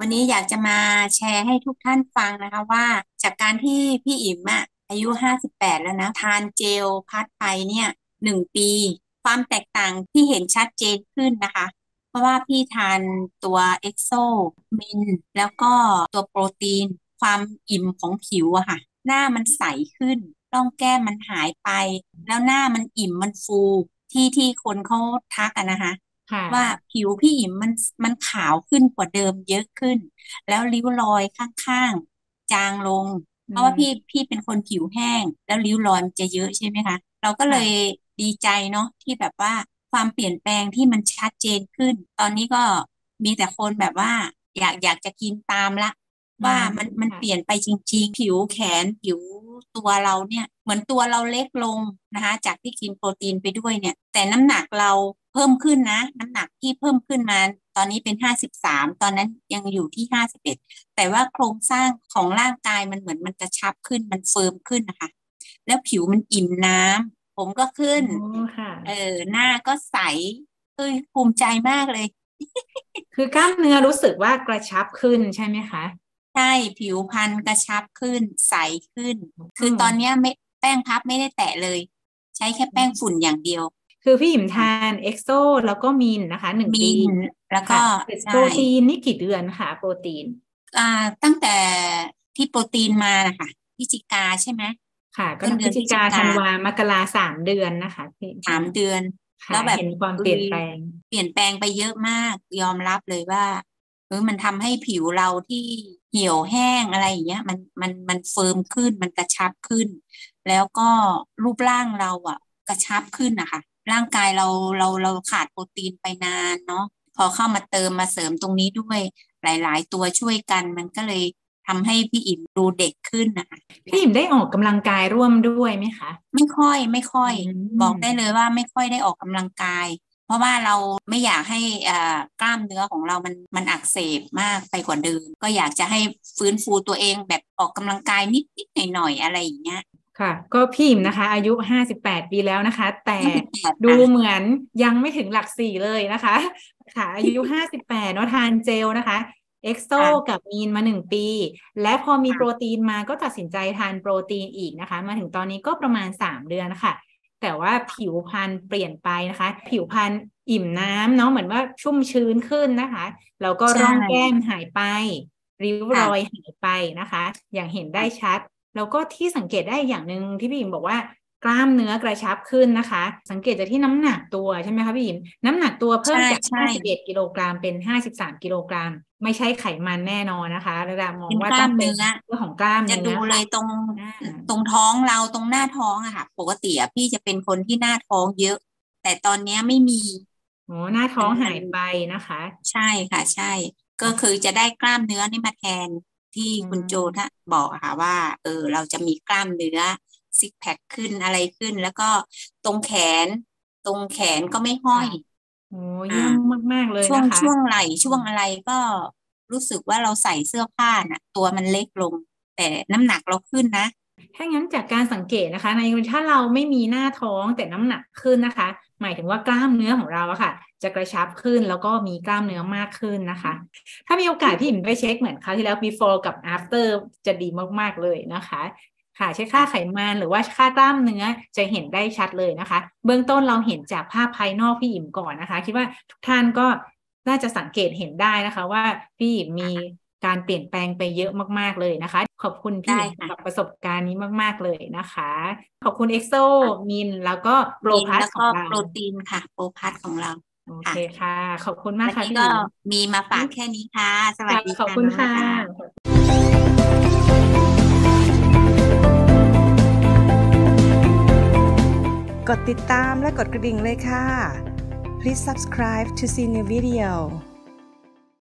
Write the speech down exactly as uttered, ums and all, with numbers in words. วันนี้อยากจะมาแชร์ให้ทุกท่านฟังนะคะว่าจากการที่พี่อิ๋มอะอายุห้าสิบแปดแล้วนะทานเจลพัดไปเนี่ยหนึ่งปีความแตกต่างที่เห็นชัดเจนขึ้นนะคะเพราะว่าพี่ทานตัวเอ็กโซมินแล้วก็ตัวโปรตีนความอิ่มของผิวอะค่ะหน้ามันใสขึ้นร่องแก้มมันหายไปแล้วหน้ามันอิ่มมันฟูที่ที่คนเขาทักกันนะคะว่าผิวพี่อิ๋มมันมันขาวขึ้นกว่าเดิมเยอะขึ้นแล้วริ้วรอยข้างๆจางลงเพราะว่าพี่พี่เป็นคนผิวแห้งแล้วริ้วรอยมันจะเยอะใช่ไหมคะเราก็เลยดีใจเนาะที่แบบว่าความเปลี่ยนแปลงที่มันชัดเจนขึ้นตอนนี้ก็มีแต่คนแบบว่าอยากอยากจะกินตามละว่ามันมันเปลี่ยนไปจริงๆผิวแขนผิวตัวเราเนี่ยเหมือนตัวเราเล็กลงนะคะจากที่กินโปรตีนไปด้วยเนี่ยแต่น้ำหนักเราเพิ่มขึ้นนะน้ำหนักที่เพิ่มขึ้นมาตอนนี้เป็นห้าสิบสามตอนนั้นยังอยู่ที่ห้าสิบเอ็ดแต่ว่าโครงสร้างของร่างกายมันเหมือนมันกระชับขึ้นมันเฟิร์มขึ้นนะคะแล้วผิวมันอิ่มน้ำผมก็ขึ้นเออหน้าก็ใสเอ้ยภูมิใจมากเลย คือกล้ามเนื้อรู้สึกว่ากระชับขึ้นใช่ไหมคะใช่ผิวพรรณกระชับขึ้นใสขึ้นคือตอนนี้ไม่แป้งพับไม่ได้แตะเลยใช้แค่แป้งฝุ่นอย่างเดียวคือพี่หิมทานเอ็กโซแล้วก็มินนะคะหนึ่งปีแล้วก็โปรตีนนี่กี่เดือนคะโปรตีนอ่าตั้งแต่ที่โปรตีนมานะคะพฤศจิกาใช่ไหมค่ะก็พฤศจิกาธันวามกราสามเดือนนะคะสามเดือนแล้วแบบเห็นความเปลี่ยนแปลงเปลี่ยนแปลงไปเยอะมากยอมรับเลยว่าเออมันทำให้ผิวเราที่เหี่ยวแห้งอะไรอย่างเงี้ยมันมันมันเฟิร์มขึ้นมันกระชับขึ้นแล้วก็รูปร่างเราอ่ะกระชับขึ้นนะคะร่างกายเราเราเราขาดโปรตีนไปนานเนาะพอเข้ามาเติมมาเสริมตรงนี้ด้วยหลายๆตัวช่วยกันมันก็เลยทำให้พี่อิ๋มดูเด็กขึ้นนะคะพี่อิ๋มได้ออกกำลังกายร่วมด้วยไหมคะไม่ค่อยไม่ค่อยบอกได้เลยว่าไม่ค่อยได้ออกกำลังกายเพราะว่าเราไม่อยากให้กล้ามเนื้อของเรามันมันอักเสบมากไปกว่าเดิมก็อยากจะให้ฟื้นฟูตัวเองแบบออกกำลังกายนิดๆหน่อยๆอะไรอย่างเงี้ยค่ะก็พี่นะคะอายุห้าสิบแปดปีแล้วนะคะแต่ดูเหมือนยังไม่ถึงหลักสี่เลยนะคะค่ะอายุห้าสิบแปดเนาะทานเจลนะคะเอ็กโซกับมีนมาหนึ่งปีและพอมีโปรตีนมาก็ตัดสินใจทานโปรตีนอีกนะคะมาถึงตอนนี้ก็ประมาณสามเดือนค่ะแต่ว่าผิวพรรณเปลี่ยนไปนะคะผิวพรรณอิ่มน้ำเนาะเหมือนว่าชุ่มชื้นขึ้นนะคะแล้วก็ร่องแก้มหายไปริ้วรอยหายไปนะคะอย่างเห็นได้ชัดแล้วก็ที่สังเกตได้อย่างนึงที่พี่อิ๋มบอกว่ากล้ามเนื้อกระชับขึ้นนะคะสังเกตจากที่น้ำหนักตัวใช่ไหมคะพี่อิ๋มน้ำหนักตัวเพิ่มจากห้าสิบเอ็ดกิโลกรัมเป็นห้าสิบสามกิโลกรัมไม่ใช่ไขมันแน่นอนนะคะระดับมองว่าต้องเป็นเรื่องของกล้ามเนื้อจะดูเลยตรงตรงท้องเราตรงหน้าท้องอะค่ะปกติอะพี่จะเป็นคนที่หน้าท้องเยอะแต่ตอนนี้ไม่มีอ๋อหน้าท้องหายไปนะคะใช่ค่ะใช่ก็คือจะได้กล้ามเนื้อนี่มาแทนที่คุณโจท่านบอกค่ะว่าเออเราจะมีกล้ามเนื้อซิกแพคขึ้นอะไรขึ้นแล้วก็ตรงแขนตรงแขนก็ไม่ห้อยโอ้เยี่ยมมากๆเลยนะคะช่วงช่วงไหล่ช่วงอะไรก็รู้สึกว่าเราใส่เสื้อผ้าน่ะตัวมันเล็กลงแต่น้ำหนักเราขึ้นนะถ้างั้นจากการสังเกตนะคะในถ้าเราไม่มีหน้าท้องแต่น้ำหนักขึ้นนะคะหมายถึงว่ากล้ามเนื้อของเราอะค่ะจะกระชับขึ้นแล้วก็มีกล้ามเนื้อมากขึ้นนะคะถ้ามีโอกาสพี่อิ๋มไปเช็คเหมือนคราวที่แล้ว before กับ after จะดีมากๆเลยนะคะค่ะใช้ค่าไขมันหรือว่าค่ากล้ามเนื้อจะเห็นได้ชัดเลยนะคะเบื้องต้นเราเห็นจากภาพภายนอกพี่อิ๋มก่อนนะคะคิดว่าทุกท่านก็น่าจะสังเกตเห็นได้นะคะว่าพี่อิ๋มมีการเปลี่ยนแปลงไปเยอะมากๆเลยนะคะขอบคุณพี่อิ๋มกับประสบการณ์นี้มากๆเลยนะคะขอบคุณเอ็กโซมินแล้วก็โปรพัสของเราโปรตีนค่ะโปรพัสของเราโอเคค่ะขอบคุณมากค่ะที่มีมาฝากแค่นี้ค่ะสวัสดีค่ะขอบคุณค่ะกดติดตามและกดกระดิ่งเลยค่ะ Please subscribe to see new video